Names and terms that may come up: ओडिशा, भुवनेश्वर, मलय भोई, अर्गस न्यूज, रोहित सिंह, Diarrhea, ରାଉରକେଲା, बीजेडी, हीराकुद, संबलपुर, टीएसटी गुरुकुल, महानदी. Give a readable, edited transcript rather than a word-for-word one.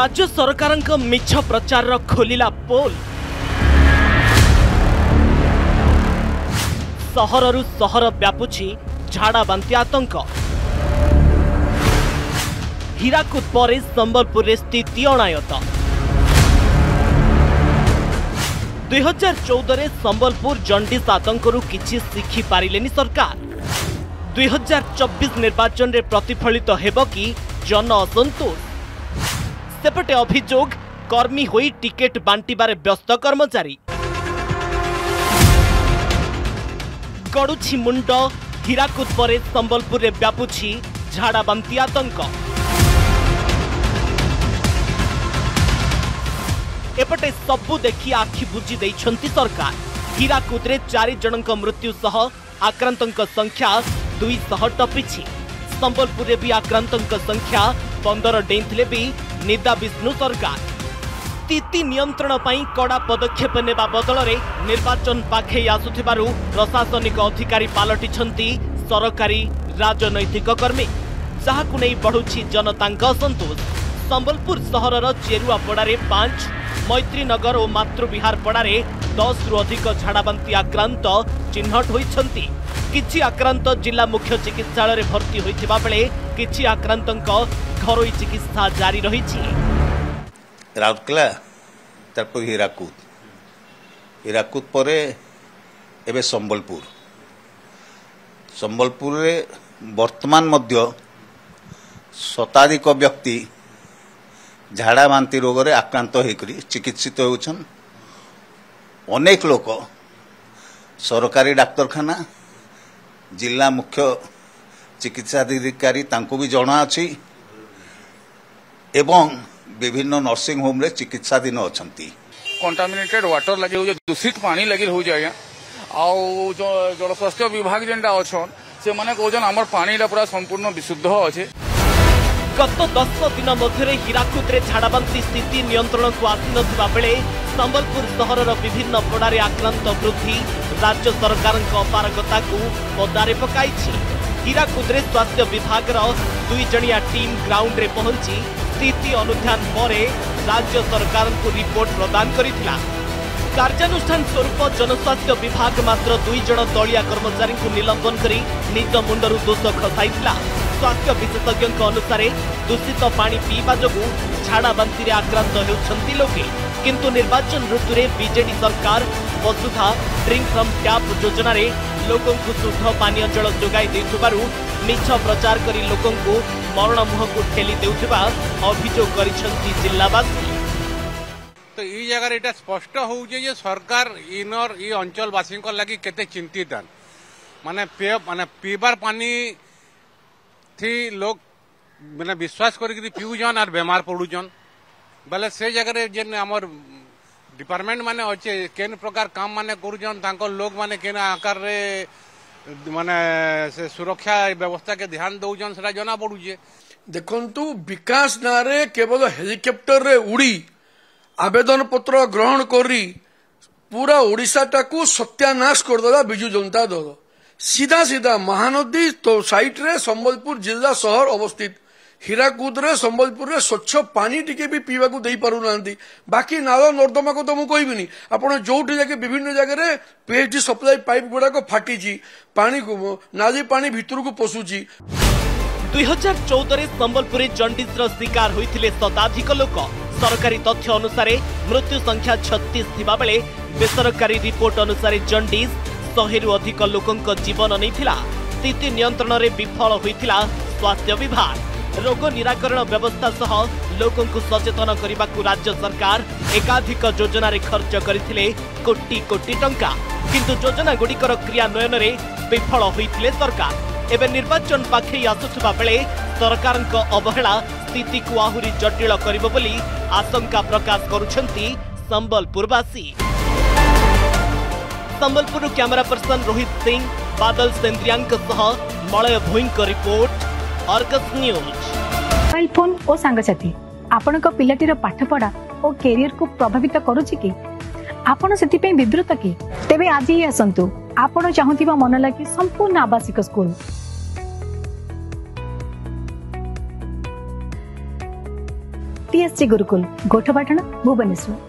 राज्य सरकारक मिछ प्रचार खोलिला पोल। सहररु सहर व्यापुछि झाड़ा बांति आतंक। हीराकुद पर संबलपुर स्थिति अणायत। 2014 संबलपुर जंडीस आतंकरू किछि शिखि पारिलेनी सरकार। 2024 निर्वाचन रे प्रतिफलित हेबो कि जन असंतोष। सेपटे अभियोग कर्मी होई टिकेट बांटिबारे व्यस्त कर्मचारी। गड़ुछि मुंड। हीराकुद पर संबलपुर रे व्यापुछि झाड़ा बांति आतंक। एपटे सबु देखि आखि बुझी दैछंती सरकार। हीराकुद रे 4 जनक मृत्यु सह आक्रांतक संख्या 200 टपिछि। संबलपुर रे भी आक्रांतक संख्या 15 डेइथिले भी निदा विष्णु सरकार। स्थिति नियंत्रण पाई कड़ा पदक्षेप नेबा बदलरे निर्वाचन पाखे आसुथिबारु प्रशासनिक अधिकारी पालटिछंती सरकारी राजनैतिक कर्मी, जहाकु नै बढ़ुछि जनतांक असंतोष। संबलपुर सहरर चेरुआपड़ारे 5, मैत्रीनगर और मातृविहार पड़ारे 10 रु अधिक झाड़ाबांती आक्रांत चिन्हट होइछंती। किछि आक्रांत जिला मुख्य चिकित्सालय रे भर्ती होइथिबा बेले किछि आक्रांतक घरोई चिकित्सा जारी रहिछि। राउरकेला तारपर हीराकुद परे एबे संबलपुर रे वर्तमान मध्य शताधिक व्यक्ति झाड़ा बांति रोग रे आक्रांत होकर चिकित्सित होछन। अनेक लोक सरकारी डाक्तरखाना जिला मुख्य चिकित्साधिकारी तांको भी जना अच्छी एवं विभिन्न नर्सिंग होम रे चिकित्साधीन अच्छी। कंटामिनेटेड वाटर लगे दूषित पानी लगे हो जाए आउ जो जल स्वास्थ्य विभाग जेनटा अच्छन से माने कहजन हमर पानी पूरा संपूर्ण विशुद्ध अच्छे। गत 10 दिन मध्य हीराकुद झाड़ाबांति स्थिति नियंत्रण को आसी ना बेले संबलपुर सहरर विभिन्न पड़ारे आक्रांत वृद्धि राज्य सरकार अपारगता को पदारे पकाई। हीराकुद स्वास्थ्य विभाग 2 जणिया टीम ग्राउंड रे पहुंची स्थिति अनुधान पर राज्य सरकार को रिपोर्ट प्रदान करथिला। कार्यानुष्ठान स्वरूप जनस्वास्थ्य विभाग मात्र 2 जण दलिया कर्मचारी को निलंबन करी निज मुंडरू दोष खसाइथिला। स्वास्थ्य विशेषज्ञ अनुसार दूषित पानी पीवा जोगु झाड़ा बांति आक्रांत होउछंती लोके। किंतु निर्वाचन ऋतु रे बीजेडी सरकार वसुधा ड्रिंक फ्रॉम टैप योजना रे लोकों को शुद्ध पानी जल जोगाई देउथबारु मिछ प्रचार करी लोकों को मरण मुह को ठेली देउथबा अभियोग करिसंती जिल्लावासी। तो ई जगह एटा स्पष्ट होउ जे ये सरकार इनर ई अंचल वासिन को लागि केते चिंतित हन। माने पीबार पानी थी लोग मैंने विश्वास करी पीऊन और बेमार पड़ून बोले से जगह जेन आमर डिपार्टमेंट माने अच्छे केन प्रकार काम माने करुन लोग माने केन आकार रे माने से सुरक्षा व्यवस्था के ध्यान दौन से जना पड़ूचे। देखु विकास ना रे केवल हेलिकॉप्टर रे उड़ी आवेदन पत्र ग्रहण करी पूरा ओडिशा टाकू सत्यानाश करदेला विजु जनता दल। सीधा सीधा महानदी तो साइट रे संबलपुर जिला शहर अवस्थित। हीराकुद रे संबलपुर रे स्वच्छ पानी टिके भी पीवा को दे पारु नांदी। बाकी नाल नर्दमा को तो मु कहबिनी आपण जोठी जाके विभिन्न जगह रे पीएचडी सप्लाई पाइप गुडा को फाटी जी पानी को नाली पानी भीतर को पसुची। 2014 रे संबलपुर जंडीस रो शिकार होइथिले शताधिक लोक। सरकारी तथ्य अनुसार मृत्यु संख्या 36 थिबा बेले बेसरकारी रिपोर्ट अनुसार जंडीस 100 रु अधिक लोकंक जीवन नैथिला। स्थिति नियंत्रण रे विफल होइथिला स्वास्थ्य विभाग। रोग निराकरण व्यवस्था सह लोकंकु सचेतन करिबाकु राज्य सरकार एकाधिक योजना रे खर्च करथिले कोटी कोटी टंका। किंतु योजना गुडीकर क्रियान्वयन रे विफल होइथिले सरकार। एबे निर्वाचन पाखे आसुथबा बेले सरकारक अवहेला स्थिति को आहुरी जटिल करिबो बोली आशंका प्रकाश करुछंती संबलपुरवासी। संबलपुर कैमरा पर्सन रोहित सिंह, बादल सेंद्रियांक सह मलय भोई का report, अर्गस न्यूज। Mobile phone और सांगसाथी आपण को पिलाटीर पाठपढ़ा और कैरियर को प्रभावित करूची कि आपण सेति पे विवृत कि तेबे आज ही असंतु आपण चाहूतिबा मन लागी संपूर्ण आवासिक स्कूल। टीएसटी गुरुकुल गोठपाटण भुवनेश्वर।